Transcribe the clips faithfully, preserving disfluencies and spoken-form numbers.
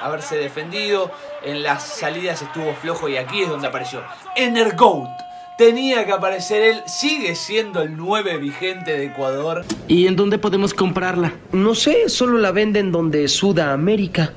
haberse defendido, en las salidas estuvo flojo y aquí es donde apareció Energoat. Tenía que aparecer él, sigue siendo el nueve vigente de Ecuador. ¿Y en dónde podemos comprarla? No sé, solo la venden donde Sudamérica.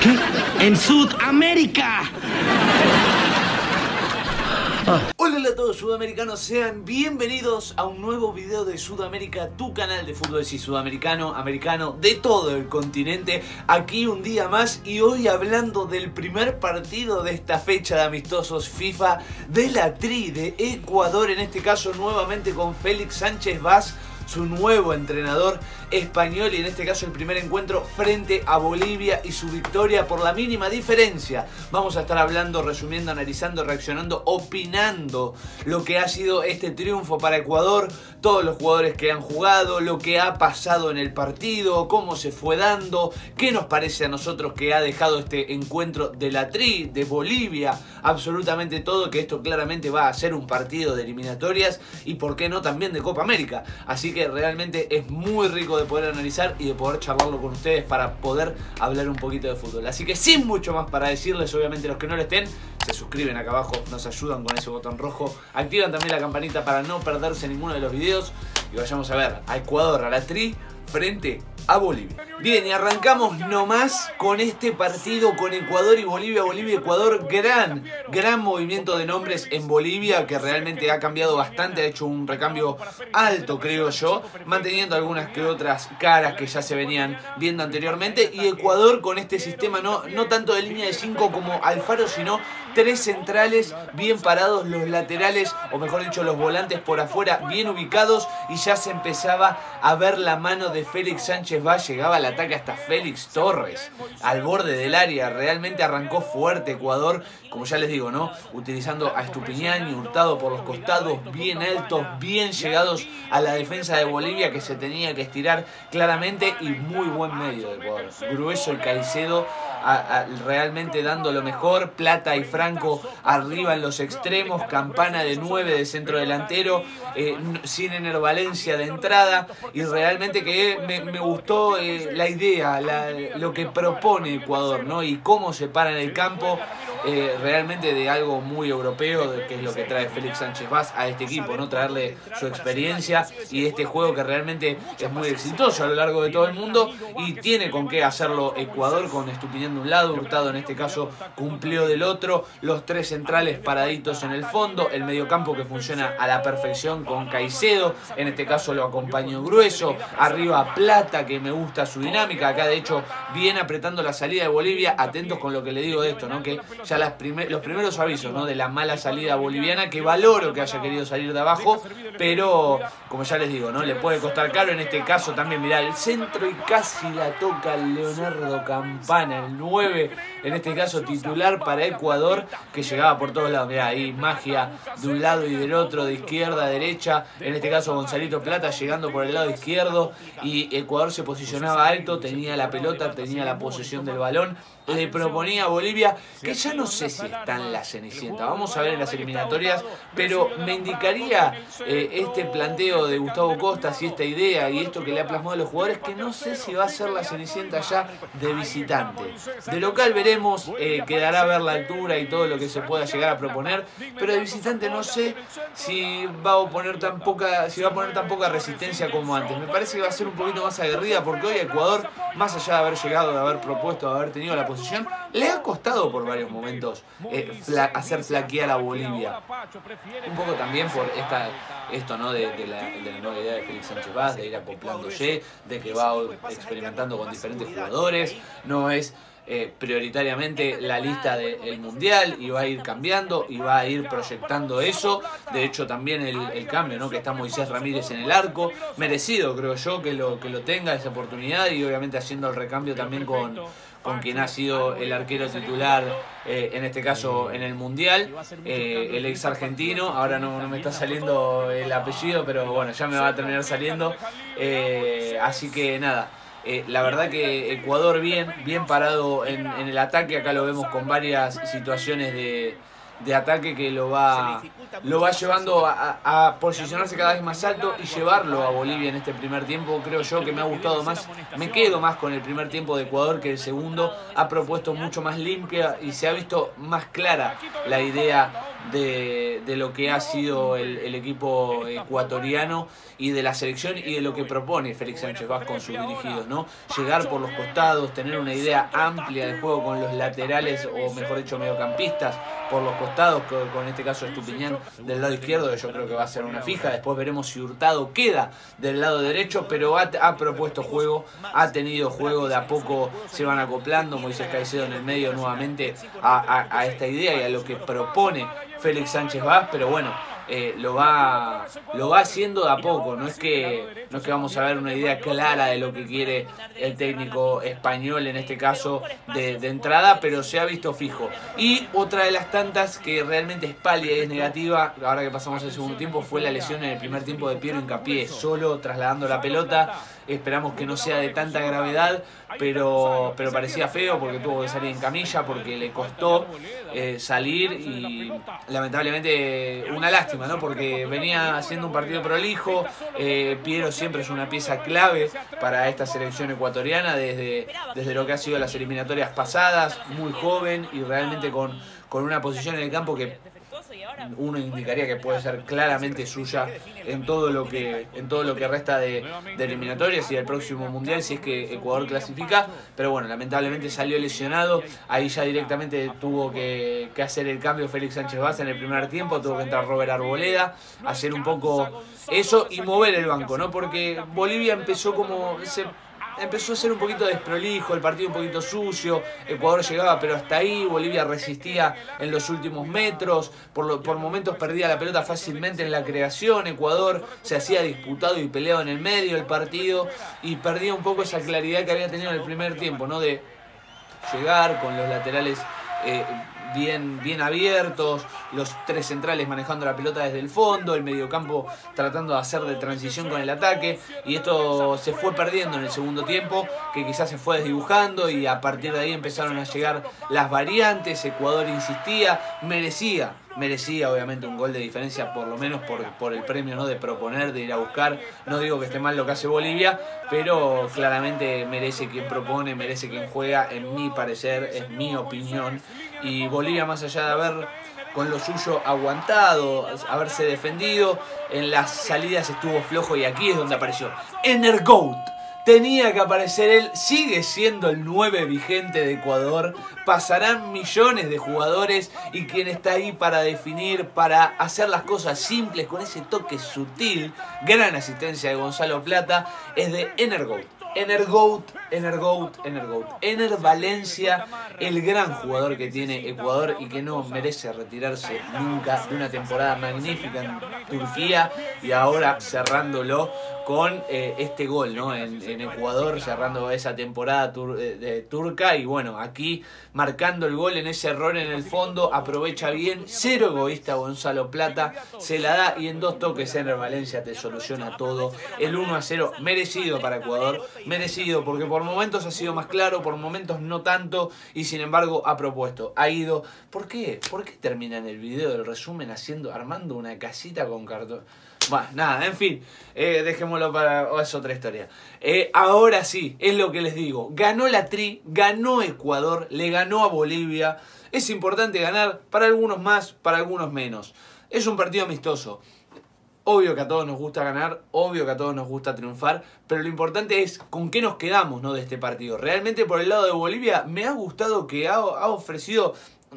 ¿Qué? ¡En Sudamérica! Ah. Hola a todos sudamericanos, sean bienvenidos a un nuevo video de Sudamérica, tu canal de fútbol sí, sudamericano, americano, de todo el continente. Aquí un día más y hoy hablando del primer partido de esta fecha de amistosos FIFA de la Tri de Ecuador, en este caso nuevamente con Félix Sánchez Vaz, su nuevo entrenador español, y en este caso el primer encuentro frente a Bolivia y su victoria por la mínima diferencia. Vamos a estar hablando, resumiendo, analizando, reaccionando, opinando lo que ha sido este triunfo para Ecuador, todos los jugadores que han jugado, lo que ha pasado en el partido, cómo se fue dando, qué nos parece a nosotros que ha dejado este encuentro de la Tri, de Bolivia, absolutamente todo, que esto claramente va a ser un partido de eliminatorias y por qué no también de Copa América. Así que que realmente es muy rico de poder analizar y de poder charlarlo con ustedes para poder hablar un poquito de fútbol. Así que sin mucho más para decirles, obviamente los que no lo estén, se suscriben acá abajo, nos ayudan con ese botón rojo, activan también la campanita para no perderse ninguno de los videos y vayamos a ver a Ecuador, a la Tri, frente a Bolivia. Bien, y arrancamos nomás con este partido con Ecuador y Bolivia, Bolivia, Ecuador, gran, gran movimiento de nombres en Bolivia que realmente ha cambiado bastante, ha hecho un recambio alto, creo yo, manteniendo algunas que otras caras que ya se venían viendo anteriormente, y Ecuador con este sistema no, no tanto de línea de cinco como Alfaro, sino tres centrales bien parados, los laterales, o mejor dicho, los volantes por afuera bien ubicados, y ya se empezaba a ver la mano de Félix Sánchez Vaz, llegaba al ataque hasta Félix Torres, al borde del área, realmente arrancó fuerte Ecuador, como ya les digo, ¿no? Utilizando a Estupiñán y Hurtado por los costados, bien altos, bien llegados a la defensa de Bolivia que se tenía que estirar claramente, y muy buen medio de Ecuador, grueso el Caicedo, a, a, realmente dando lo mejor, Plata y Franco arriba en los extremos, Campana de nueve de centro delantero, eh, sin Ener Valencia de entrada, y realmente que me, me gustó eh, la idea, la, lo que propone Ecuador, ¿no? Y cómo se para en el campo, eh, realmente de algo muy europeo, de, que es lo que trae Félix Sánchez Vaz a este equipo, ¿no? Traerle su experiencia y este juego que realmente es muy exitoso a lo largo de todo el mundo y tiene con qué hacerlo Ecuador, con Estupiñán de un lado, Hurtado en este caso cumplió del otro, los tres centrales paraditos en el fondo, el mediocampo que funciona a la perfección con Caicedo, en este caso lo acompañó grueso, arriba Plata que me gusta su dinámica, acá de hecho bien apretando la salida de Bolivia, atentos con lo que le digo de esto, ¿no? Que ya las primer, los primeros avisos, ¿no? De la mala salida boliviana, que valoro que haya querido salir de abajo, pero como ya les digo, ¿no? Le puede costar caro, en este caso también mirá el centro y casi la toca Leonardo Campana, el nueve, en este caso titular para Ecuador, que llegaba por todos lados, mirá ahí magia de un lado y del otro, de izquierda a derecha, en este caso Gonzalito Plata llegando por el lado izquierdo y Ecuador se posicionaba alto, tenía la pelota, tenía la posesión del balón, le proponía a Bolivia, que ya no sé si está en la cenicienta, vamos a ver en las eliminatorias, pero me indicaría eh, este planteo de Gustavo Costas y esta idea y esto que le ha plasmado a los jugadores, que no sé si va a ser la cenicienta ya de visitante, de local veremos, eh, quedará a ver la altura y todo lo que se pueda llegar a proponer, pero de visitante no sé si va a oponer tan poca, si va a poner tan poca resistencia como antes, me parece que va a ser un poquito más aguerrida, porque hoy Ecuador, más allá de haber llegado, de haber propuesto, de haber tenido la posición, le ha costado por varios momentos eh, fla hacer flaquear a Bolivia. Un poco también por esta, esto no de, de, la, de la nueva idea de Félix Sánchez Vaz, de ir acoplándose, de que va experimentando con diferentes jugadores, no es Eh, prioritariamente la lista del mundial y va a ir cambiando y va a ir proyectando eso, de hecho también el, el cambio, ¿no? Que está Moisés Ramírez en el arco, merecido creo yo que lo, que lo tenga esa oportunidad, y obviamente haciendo el recambio también con, con quien ha sido el arquero titular eh, en este caso en el mundial, eh, el ex argentino, ahora no, no me está saliendo el apellido, pero bueno, ya me va a terminar saliendo, eh, así que nada. Eh, la verdad que Ecuador bien, bien parado en, en el ataque, acá lo vemos con varias situaciones de, de ataque que lo va, lo va llevando a, a posicionarse cada vez más alto y llevarlo a Bolivia en este primer tiempo. Creo yo que me ha gustado más, me quedo más con el primer tiempo de Ecuador que el segundo. Ha propuesto mucho más limpia y se ha visto más clara la idea de, de lo que ha sido el, el equipo ecuatoriano y de la selección y de lo que propone Félix Sánchez Vaz con sus dirigidos, ¿no? Llegar por los costados, tener una idea amplia de juego con los laterales, o mejor dicho mediocampistas, por los costados, con en este caso Estupiñán del lado izquierdo, que yo creo que va a ser una fija. Después veremos si Hurtado queda del lado derecho, pero ha, ha propuesto juego, ha tenido juego, de a poco se van acoplando. Moisés Caicedo en el medio nuevamente a, a, a esta idea y a lo que propone Félix Sánchez Vaz, pero bueno, eh, lo va lo va haciendo de a poco. No es que no es que vamos a ver una idea clara de lo que quiere el técnico español en este caso de, de entrada, pero se ha visto fijo. Y otra de las tantas que realmente es pálida y es negativa, ahora que pasamos al segundo tiempo, fue la lesión en el primer tiempo de Piero Hincapié, solo trasladando la pelota. Esperamos que no sea de tanta gravedad, pero, pero parecía feo porque tuvo que salir en camilla, porque le costó eh, salir, y lamentablemente una lástima, ¿no? Porque venía haciendo un partido prolijo. eh, Piero siempre es una pieza clave para esta selección ecuatoriana desde, desde lo que ha sido las eliminatorias pasadas, muy joven y realmente con, con una posición en el campo que uno indicaría que puede ser claramente suya en todo lo que en todo lo que resta de, de eliminatorias y del próximo mundial, si es que Ecuador clasifica. Pero bueno, lamentablemente salió lesionado. Ahí ya directamente tuvo que, que hacer el cambio Félix Sánchez Vaz en el primer tiempo. Tuvo que entrar Robert Arboleda, hacer un poco eso y mover el banco, ¿no? Porque Bolivia empezó como... Ese, empezó a ser un poquito desprolijo, el partido un poquito sucio. Ecuador llegaba pero hasta ahí, Bolivia resistía en los últimos metros, por, lo, por momentos perdía la pelota fácilmente en la creación. Ecuador se hacía disputado y peleado en el medio del partido y perdía un poco esa claridad que había tenido en el primer tiempo, ¿no? De llegar con los laterales eh, bien, bien abiertos, los tres centrales manejando la pelota desde el fondo, el mediocampo tratando de hacer de transición con el ataque, y esto se fue perdiendo en el segundo tiempo, que quizás se fue desdibujando, y a partir de ahí empezaron a llegar las variantes. Ecuador insistía, merecía merecía obviamente un gol de diferencia, por lo menos por, por el premio, ¿no? De proponer, de ir a buscar. No digo que esté mal lo que hace Bolivia, pero claramente merece quien propone, merece quien juega, en mi parecer, es mi opinión. Y Bolivia, más allá de haber con lo suyo aguantado, haberse defendido, en las salidas estuvo flojo, y aquí es donde apareció Energoat. Tenía que aparecer él, sigue siendo el nueve vigente de Ecuador. Pasarán millones de jugadores, y quien está ahí para definir, para hacer las cosas simples con ese toque sutil, gran asistencia de Gonzalo Plata, es de Energoat. Energoat, Energoat, Energoat. Ener Valencia, el gran jugador que tiene Ecuador y que no merece retirarse nunca, de una temporada magnífica en Turquía, y ahora cerrándolo con eh, este gol, ¿no? En, en Ecuador, cerrando esa temporada tur de, de, turca, y bueno, aquí marcando el gol en ese error en el fondo, aprovecha bien, cero egoísta Gonzalo Plata, se la da y en dos toques Ener Valencia te soluciona todo. El uno a cero merecido para Ecuador, merecido, porque por momentos ha sido más claro, por momentos no tanto, y sin embargo ha propuesto, ha ido. ¿Por qué? ¿Por qué terminan el video del resumen haciendo, armando una casita con cartón? Bueno, nada, en fin, eh, dejémoslo para... Oh, es otra historia. Eh, ahora sí, es lo que les digo. Ganó la Tri, ganó Ecuador, le ganó a Bolivia. Es importante ganar, para algunos más, para algunos menos. Es un partido amistoso. Obvio que a todos nos gusta ganar, obvio que a todos nos gusta triunfar, pero lo importante es con qué nos quedamos, ¿no? De este partido. Realmente por el lado de Bolivia me ha gustado que ha, ha ofrecido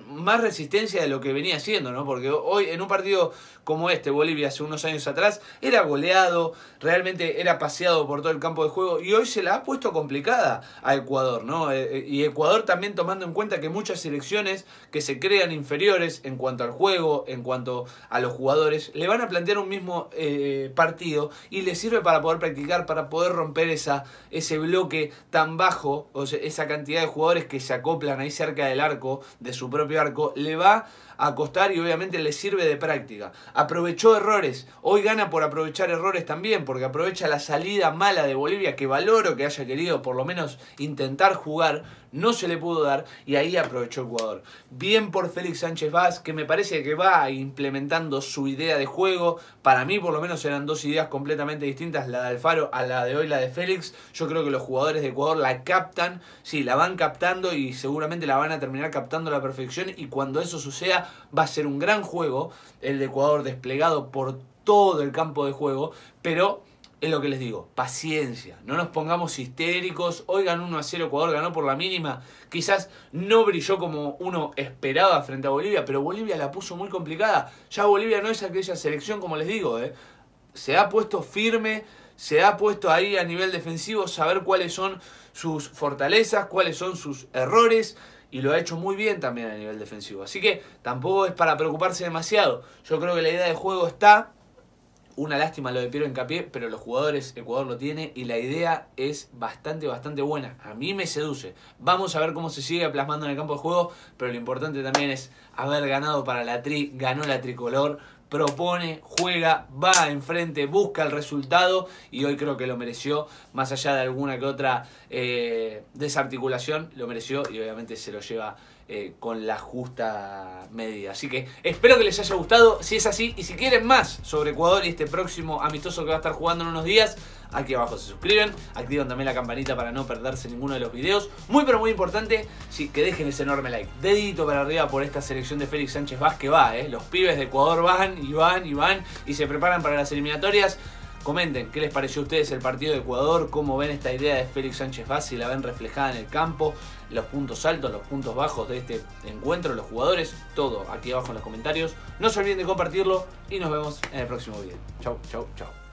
más resistencia de lo que venía haciendo, ¿no? Porque hoy en un partido como este, Bolivia hace unos años atrás era goleado, realmente era paseado por todo el campo de juego, y hoy se la ha puesto complicada a Ecuador, ¿no? Y Ecuador también tomando en cuenta que muchas selecciones que se crean inferiores en cuanto al juego, en cuanto a los jugadores, le van a plantear un mismo eh, partido, y le sirve para poder practicar, para poder romper esa, ese bloque tan bajo, o sea, esa cantidad de jugadores que se acoplan ahí cerca del arco, de su propio arco, le va a costar y obviamente le sirve de práctica. Aprovechó errores, hoy gana por aprovechar errores también, porque aprovecha la salida mala de Bolivia, que valoro que haya querido por lo menos intentar jugar, no se le pudo dar y ahí aprovechó Ecuador. Bien por Félix Sánchez Vaz, que me parece que va implementando su idea de juego. Para mí por lo menos eran dos ideas completamente distintas, la de Alfaro a la de hoy, la de Félix. Yo creo que los jugadores de Ecuador la captan, sí, la van captando y seguramente la van a terminar captando a la perfección, y cuando eso suceda va a ser un gran juego el de Ecuador, desplegado por todo el campo de juego, pero es lo que les digo, paciencia, no nos pongamos histéricos. Hoy ganó uno a cero, Ecuador ganó por la mínima, quizás no brilló como uno esperaba frente a Bolivia, pero Bolivia la puso muy complicada. Ya Bolivia no es aquella selección, como les digo, ¿eh? Se ha puesto firme, se ha puesto ahí a nivel defensivo, saber cuáles son sus fortalezas, cuáles son sus errores, y lo ha hecho muy bien también a nivel defensivo. Así que tampoco es para preocuparse demasiado. Yo creo que la idea de juego está. Una lástima lo de Piero Hincapié, pero los jugadores, Ecuador lo tiene y la idea es bastante, bastante buena. A mí me seduce. Vamos a ver cómo se sigue plasmando en el campo de juego, pero lo importante también es haber ganado para la tri, ganó la tricolor, propone, juega, va enfrente, busca el resultado y hoy creo que lo mereció, más allá de alguna que otra eh, desarticulación, lo mereció y obviamente se lo lleva Eh, con la justa medida. Así que espero que les haya gustado. Si es así y si quieren más sobre Ecuador y este próximo amistoso que va a estar jugando en unos días, aquí abajo se suscriben, activan también la campanita para no perderse ninguno de los videos. Muy pero muy importante, sí, que dejen ese enorme like, dedito para arriba por esta selección de Félix Sánchez Vaz que va, eh. Los pibes de Ecuador van y van y van y se preparan para las eliminatorias. Comenten qué les pareció a ustedes el partido de Ecuador, cómo ven esta idea de Félix Sánchez Vaz, si la ven reflejada en el campo, los puntos altos, los puntos bajos de este encuentro, los jugadores, todo aquí abajo en los comentarios. No se olviden de compartirlo y nos vemos en el próximo video. Chau, chau, chau.